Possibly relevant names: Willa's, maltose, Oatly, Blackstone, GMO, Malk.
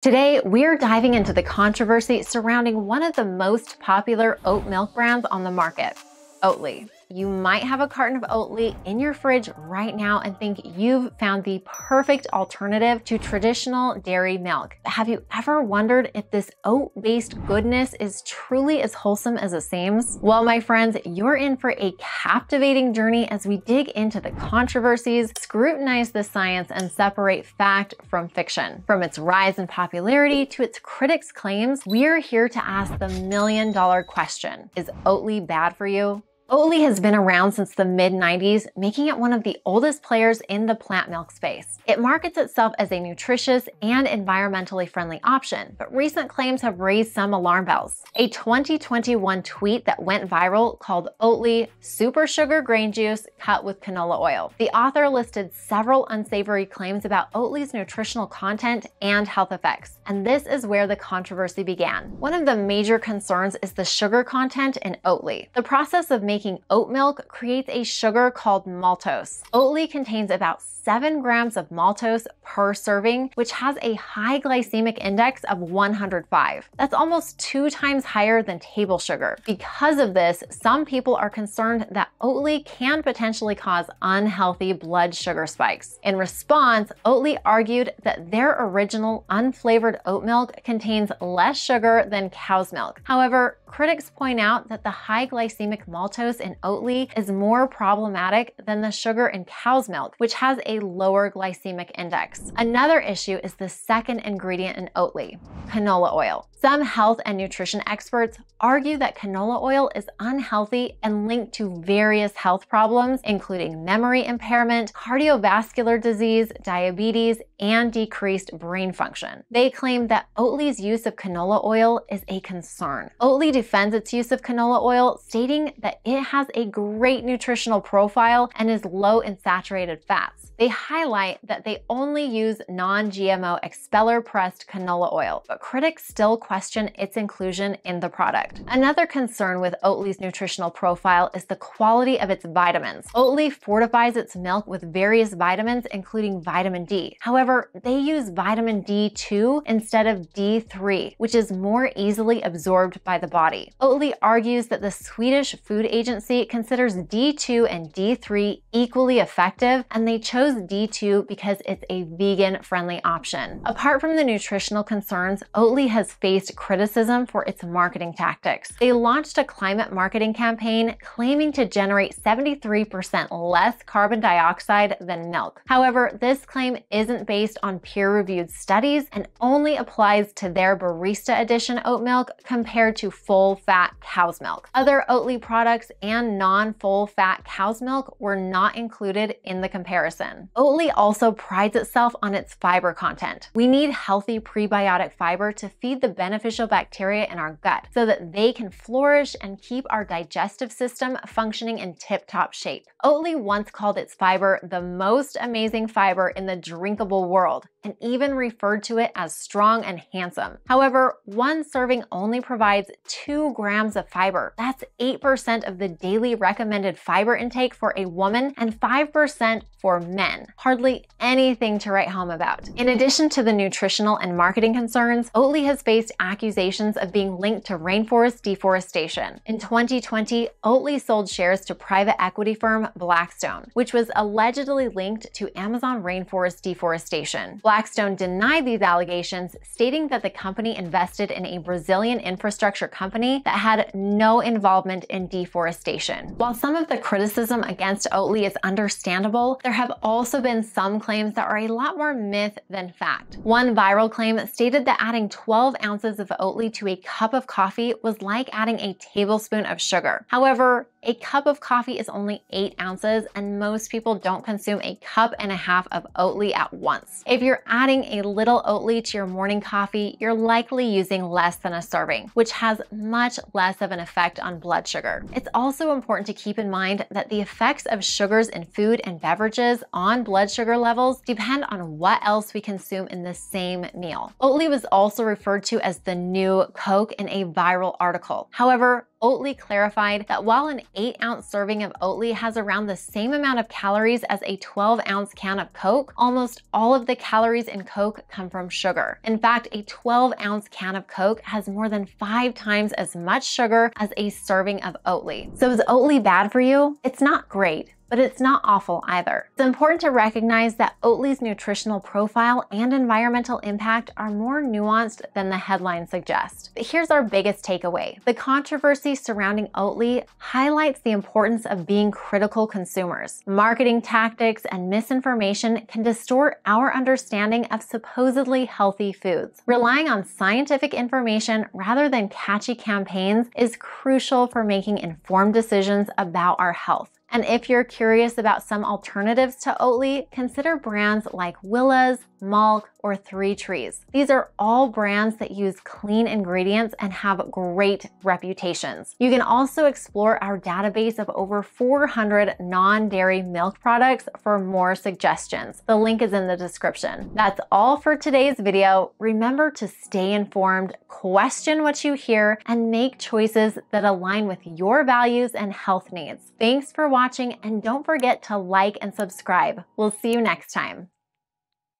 Today, we're diving into the controversy surrounding one of the most popular oat milk brands on the market, Oatly. You might have a carton of Oatly in your fridge right now and think you've found the perfect alternative to traditional dairy milk. But have you ever wondered if this oat-based goodness is truly as wholesome as it seems? Well, my friends, you're in for a captivating journey as we dig into the controversies, scrutinize the science, and separate fact from fiction. From its rise in popularity to its critics' claims, we're here to ask the million-dollar question: is Oatly bad for you? Oatly has been around since the mid-90s, making it one of the oldest players in the plant milk space. It markets itself as a nutritious and environmentally friendly option, but recent claims have raised some alarm bells. A 2021 tweet that went viral called Oatly super sugar grain juice cut with canola oil. The author listed several unsavory claims about Oatly's nutritional content and health effects, and this is where the controversy began. One of the major concerns is the sugar content in Oatly. The process of making oat milk creates a sugar called maltose. Oatly contains about 7 grams of maltose per serving, which has a high glycemic index of 105. That's almost 2 times higher than table sugar. Because of this, some people are concerned that Oatly can potentially cause unhealthy blood sugar spikes. In response, Oatly argued that their original unflavored oat milk contains less sugar than cow's milk. However, critics point out that the high glycemic maltose in Oatly is more problematic than the sugar in cow's milk, which has a lower glycemic index. Another issue is the second ingredient in Oatly, canola oil. Some health and nutrition experts argue that canola oil is unhealthy and linked to various health problems, including memory impairment, cardiovascular disease, diabetes, and decreased brain function. They claim that Oatly's use of canola oil is a concern. Oatly defends its use of canola oil, stating that it has a great nutritional profile and is low in saturated fats. They highlight that they only use non-GMO expeller-pressed canola oil, but critics still question its inclusion in the product. Another concern with Oatly's nutritional profile is the quality of its vitamins. Oatly fortifies its milk with various vitamins, including vitamin D. However, they use vitamin D2 instead of D3, which is more easily absorbed by the body. Oatly argues that the Swedish Food Agency considers D2 and D3 equally effective, and they chose D2 because it's a vegan-friendly option. Apart from the nutritional concerns, Oatly has faced criticism for its marketing tactics. They launched a climate marketing campaign claiming to generate 73% less carbon dioxide than milk. However, this claim isn't based on peer-reviewed studies and only applies to their Barista Edition oat milk compared to full-fat cow's milk. Other Oatly products and non-full-fat cow's milk were not included in the comparison. Oatly also prides itself on its fiber content. We need healthy prebiotic fiber to feed the beneficial bacteria in our gut so that they can flourish and keep our digestive system functioning in tip-top shape. Oatly once called its fiber the most amazing fiber in the drinkable world and even referred to it as strong and handsome. However, one serving only provides 2 grams of fiber. That's 8% of the daily recommended fiber intake for a woman and 5% for men. Hardly anything to write home about. In addition to the nutritional and marketing concerns, Oatly has faced accusations of being linked to rainforest deforestation. In 2020, Oatly sold shares to private equity firm Blackstone, which was allegedly linked to Amazon rainforest deforestation. Blackstone denied these allegations, stating that the company invested in a Brazilian infrastructure company that had no involvement in deforestation. While some of the criticism against Oatly is understandable, there have also been some claims that are a lot more myth than fact. One viral claim stated that adding 12 ounces of Oatly to a cup of coffee was like adding a tablespoon of sugar. However, a cup of coffee is only 8 ounces, and most people don't consume a cup and a half of Oatly at once. If you're adding a little Oatly to your morning coffee, you're likely using less than a serving, which has much less of an effect on blood sugar. It's also important to keep in mind that the effects of sugars in food and beverages on blood sugar levels depend on what else we consume in the same meal. Oatly was also referred to as the new Coke in a viral article. However, Oatly clarified that while an 8-ounce serving of Oatly has around the same amount of calories as a 12-ounce can of Coke, almost all of the calories in Coke come from sugar. In fact, a 12-ounce can of Coke has more than 5 times as much sugar as a serving of Oatly. So is Oatly bad for you? It's not great, but it's not awful either. It's important to recognize that Oatly's nutritional profile and environmental impact are more nuanced than the headline suggests. But here's our biggest takeaway. The controversy surrounding Oatly highlights the importance of being critical consumers. Marketing tactics and misinformation can distort our understanding of supposedly healthy foods. Relying on scientific information rather than catchy campaigns is crucial for making informed decisions about our health. And if you're curious about some alternatives to Oatly, consider brands like Willa's, Malk, or 3 Trees. These are all brands that use clean ingredients and have great reputations. You can also explore our database of over 400 non-dairy milk products for more suggestions. The link is in the description. That's all for today's video. Remember to stay informed, question what you hear, and make choices that align with your values and health needs. Thanks for watching, and don't forget to like and subscribe. We'll see you next time.